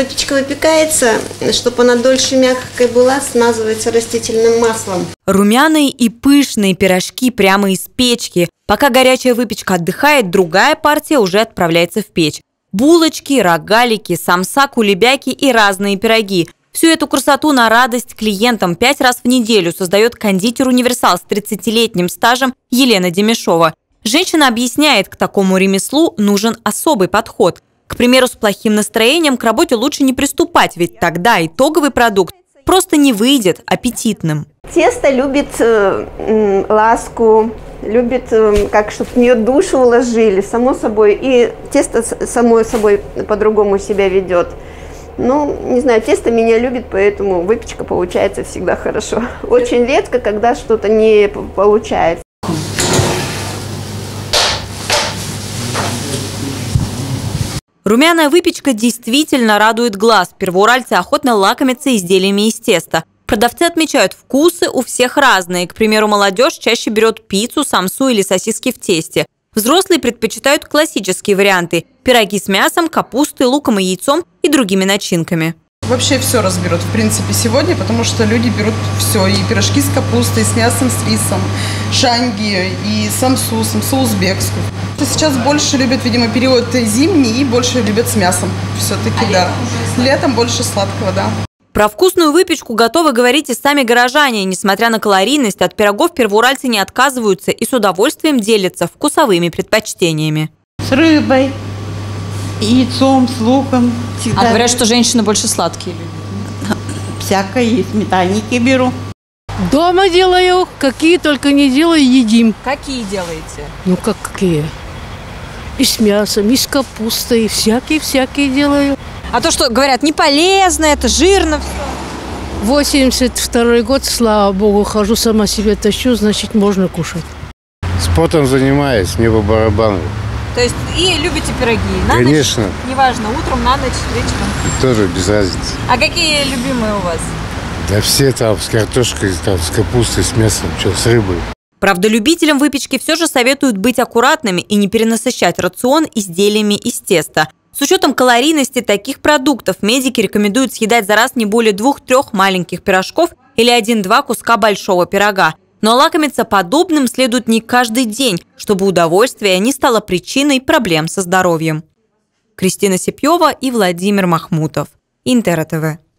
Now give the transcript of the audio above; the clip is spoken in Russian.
Выпечка выпекается, чтобы она дольше мягкой была, смазывается растительным маслом. Румяные и пышные пирожки прямо из печки. Пока горячая выпечка отдыхает, другая партия уже отправляется в печь. Булочки, рогалики, самса, кулебяки и разные пироги. Всю эту красоту на радость клиентам 5 раз в неделю создает кондитер-универсал с 30-летним стажем Елена Демишова. Женщина объясняет, к такому ремеслу нужен особый подход. К примеру, с плохим настроением к работе лучше не приступать, ведь тогда итоговый продукт просто не выйдет аппетитным. Тесто любит ласку, любит, как чтобы в нее душу вложили, само собой. И тесто само собой по-другому себя ведет. Ну, не знаю, тесто меня любит, поэтому выпечка получается всегда хорошо. Очень редко, когда что-то не получается. Румяная выпечка действительно радует глаз. Первоуральцы охотно лакомятся изделиями из теста. Продавцы отмечают, вкусы у всех разные. К примеру, молодежь чаще берет пиццу, самсу или сосиски в тесте. Взрослые предпочитают классические варианты – пироги с мясом, капустой, луком и яйцом и другими начинками. Вообще все разберут, в принципе, сегодня, потому что люди берут все. И пирожки с капустой, с мясом, с рисом, шанги и самсу узбекскую. Сейчас больше любят, видимо, период зимний и больше любят с мясом. Все-таки, да. Летом больше сладкого, да. Про вкусную выпечку готовы говорить и сами горожане. Несмотря на калорийность, от пирогов первоуральцы не отказываются и с удовольствием делятся вкусовыми предпочтениями. С рыбой, яйцом, с луком. Всегда. А говорят, что женщины больше сладкие любят. Всякое есть. Сметаники беру. Дома делаю, какие только не делаю, едим. Какие делаете? Ну как какие? И с мясом, и с капустой, и всякие делаю. А то, что говорят, не полезно, это жирно. 82-й год, слава богу, хожу, сама себе тащу, значит, можно кушать. Спортом занимаюсь, мне по барабану. То есть и любите пироги? На Конечно. Ночь, неважно, утром, на ночь, вечером? Тоже без разницы. А какие любимые у вас? Да все там, с картошкой, там, с капустой, с мясом, что, с рыбой. Правда, любителям выпечки все же советуют быть аккуратными и не перенасыщать рацион изделиями из теста. С учетом калорийности таких продуктов медики рекомендуют съедать за раз не более 2-3 маленьких пирожков или 1-2 куска большого пирога. Но лакомиться подобным следует не каждый день, чтобы удовольствие не стало причиной проблем со здоровьем. Кристина Сипьева и Владимир Махмутов. Интерра ТВ.